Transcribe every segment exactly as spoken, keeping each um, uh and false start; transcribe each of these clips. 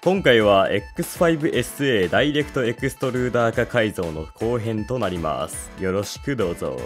今回は エックスファイブエスエー ダイレクトエクストルーダー化改造の後編となります。よろしくどうぞ。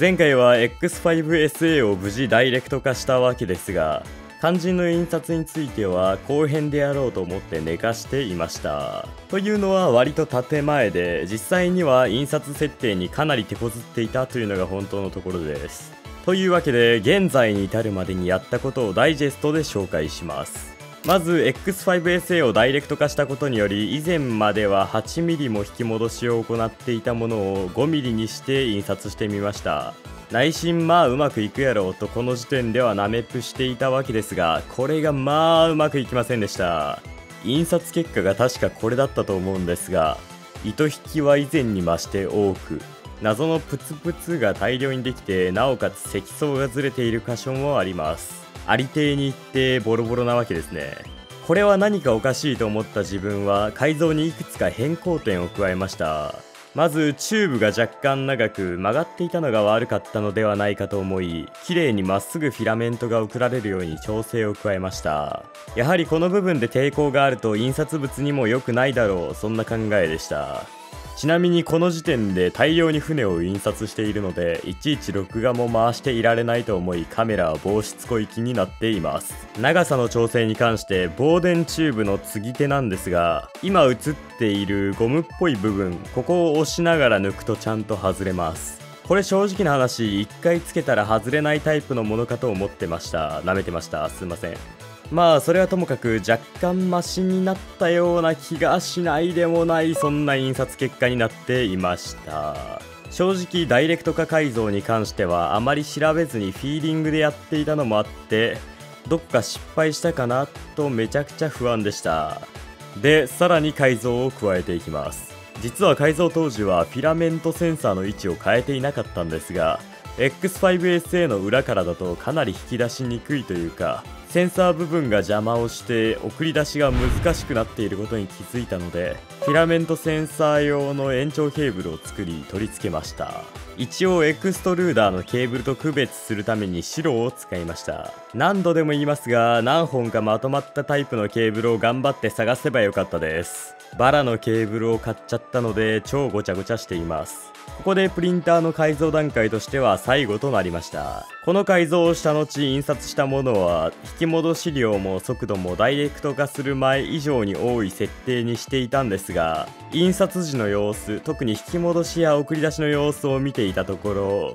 前回は エックスファイブエスエー を無事ダイレクト化したわけですが、肝心の印刷については後編でやろうと思って寝かしていました。というのは割と建前で、実際には印刷設定にかなり手こずっていたというのが本当のところです。というわけで現在に至るまでにやったことをダイジェストで紹介します。まず エックスファイブエスエー をダイレクト化したことにより、以前までは はちミリ も引き戻しを行っていたものを ごミリ にして印刷してみました。内心まあうまくいくやろうとこの時点ではナメプしていたわけですが、これがまあうまくいきませんでした。印刷結果が確かこれだったと思うんですが、糸引きは以前に増して多く、謎のプツプツが大量にできて、なおかつ積層がずれている箇所もあります。ありていに行ってボロボロなわけですね。これは何かおかしいと思った自分は改造にいくつか変更点を加えました。まずチューブが若干長く曲がっていたのが悪かったのではないかと思い、綺麗にまっすぐフィラメントが送られるように調整を加えました。やはりこの部分で抵抗があると印刷物にも良くないだろう、そんな考えでした。ちなみにこの時点で大量に船を印刷しているので、いちいち録画も回していられないと思い、カメラは防湿庫行きになっています。長さの調整に関して防電チューブの継ぎ手なんですが、今映っているゴムっぽい部分、ここを押しながら抜くとちゃんと外れます。これ正直な話、いっかいつけたら外れないタイプのものかと思ってました。舐めてました、すいません。まあそれはともかく若干マシになったような気がしないでもない、そんな印刷結果になっていました。正直ダイレクト化改造に関してはあまり調べずにフィーリングでやっていたのもあって、どっか失敗したかなとめちゃくちゃ不安でした。でさらに改造を加えていきます。実は改造当時はフィラメントセンサーの位置を変えていなかったんですが、 エックスファイブエスエー の裏からだとかなり引き出しにくいというか、センサー部分が邪魔をして送り出しが難しくなっていることに気づいたので、フィラメントセンサー用の延長ケーブルを作り取り付けました。一応エクストルーダーのケーブルと区別するために白を使いました。何度でも言いますが、何本かまとまったタイプのケーブルを頑張って探せばよかったです。バラのケーブルを買っちゃったので超ごちゃごちゃしています。ここでプリンターの改造段階としては最後となりました。この改造をした後、印刷したものは引き戻し量も速度もダイレクト化する前以上に多い設定にしていたんですが、印刷時の様子、特に引き戻しや送り出しの様子を見ていたところ、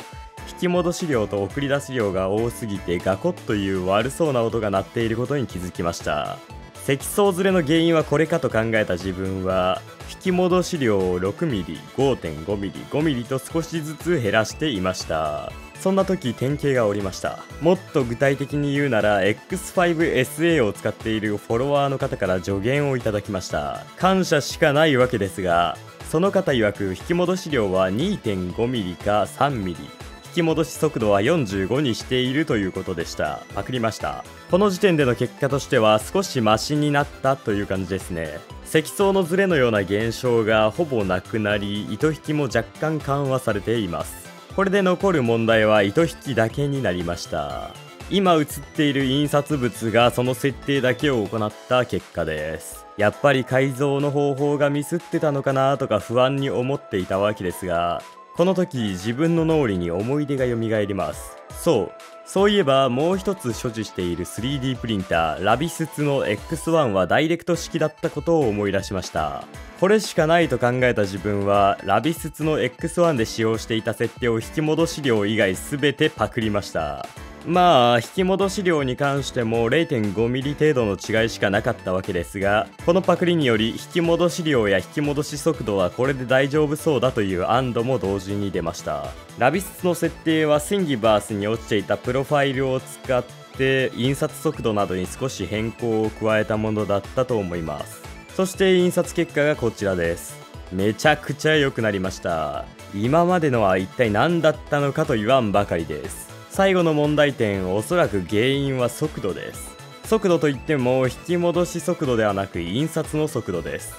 引き戻し量と送り出し量が多すぎてガコッという悪そうな音が鳴っていることに気づきました。積層ずれの原因はこれかと考えた自分は、引き戻し量を ろくミリ、ごてんごミリ、ごミリ と少しずつ減らしていました。そんな時典型がおりました。もっと具体的に言うなら エックスファイブエスエー を使っているフォロワーの方から助言をいただきました。感謝しかないわけですが、その方曰く引き戻し量は にてんごミリ か さんミリ、引き戻し速度はよんじゅうごにしているということでした。パクりました。この時点での結果としては少しマシになったという感じですね。積層のズレのような現象がほぼなくなり、糸引きも若干緩和されています。これで残る問題は糸引きだけになりました。今映っている印刷物がその設定だけを行った結果です。やっぱり改造の方法がミスってたのかなとか不安に思っていたわけですが、この時自分の脳裏に思い出が蘇ります。そうそういえばもう一つ所持している スリーディー プリンターラビスツの エックスワン はダイレクト式だったことを思い出しました。これしかないと考えた自分は、ラビスツの エックスワン で使用していた設定を引き戻し量以外全てパクりました。まあ引き戻し量に関しても れいてんごミリ 程度の違いしかなかったわけですが、このパクリにより引き戻し量や引き戻し速度はこれで大丈夫そうだという安堵も同時に出ました。ラビスツの設定はシンギバースに落ちていたプロファイルを使って印刷速度などに少し変更を加えたものだったと思います。そして印刷結果がこちらです。めちゃくちゃ良くなりました。今までのは一体何だったのかと言わんばかりです。最後の問題点、おそらく原因は速度です。速度といっても引き戻し速度ではなく印刷の速度です。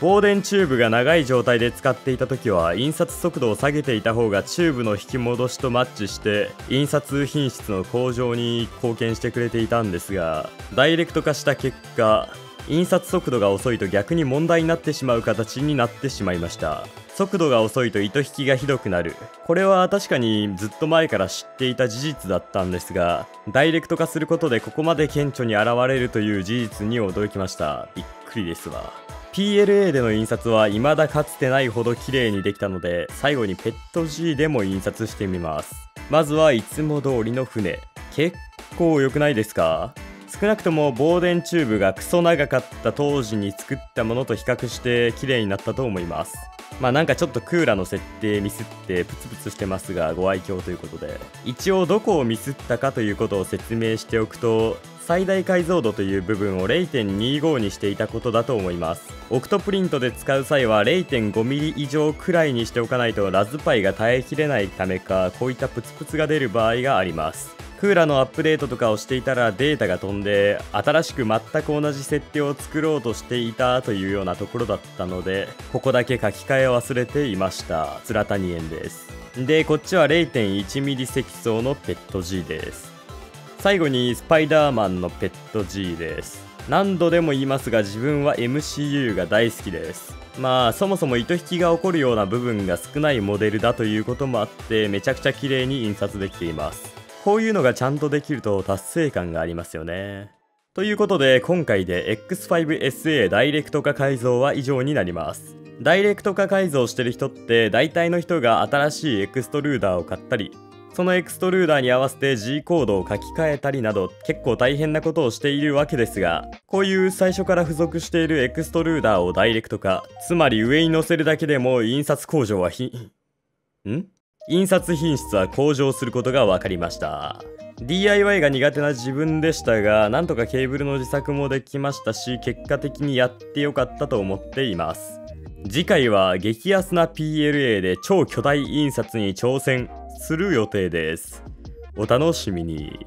防電チューブが長い状態で使っていた時は印刷速度を下げていた方がチューブの引き戻しとマッチして印刷品質の向上に貢献してくれていたんですが、ダイレクト化した結果印刷速度が遅いと逆に問題になってしまう形になってしまいました。速度が遅いと糸引きがひどくなる。これは確かにずっと前から知っていた事実だったんですが、ダイレクト化することでここまで顕著に現れるという事実に驚きました。びっくりですわ。 ピーエルエー での印刷は未だかつてないほど綺麗にできたので、最後にペット G でも印刷してみます。まずはいつも通りの船。結構良くないですか？少なくとも防電チューブがクソ長かった当時に作ったものと比較して綺麗になったと思います。まあなんかちょっとクーラーの設定ミスってプツプツしてますが、ご愛嬌ということで。一応どこをミスったかということを説明しておくと、最大解像度という部分を ゼロ点にじゅうご にしていたことだと思います。オクトプリントで使う際は ゼロ点ごミリ 以上くらいにしておかないとラズパイが耐えきれないためか、こういったプツプツが出る場合があります。クーラーのアップデートとかをしていたらデータが飛んで、新しく全く同じ設定を作ろうとしていたというようなところだったので、ここだけ書き換え忘れていました。つらたにえんです。でこっちは ゼロ点いちミリ 積層のペット G です。最後にスパイダーマンのペット G です。何度でも言いますが、自分は エムシーユー が大好きです。まあそもそも糸引きが起こるような部分が少ないモデルだということもあって、めちゃくちゃ綺麗に印刷できています。こういうのがちゃんとできると達成感がありますよね。ということで、今回で エックスファイブエスエー ダイレクト化改造は以上になります。ダイレクト化改造してる人って大体の人が新しいエクストルーダーを買ったり、そのエクストルーダーに合わせて G コードを書き換えたりなど、結構大変なことをしているわけですが、こういう最初から付属しているエクストルーダーをダイレクト化、つまり上に載せるだけでも印刷工場はひん印刷品質は向上することが分かりました。 ディーアイワイ が苦手な自分でしたが、なんとかケーブルの自作もできましたし、結果的にやってよかったと思っています。次回は激安な ピーエルエー で超巨大印刷に挑戦する予定です。お楽しみに。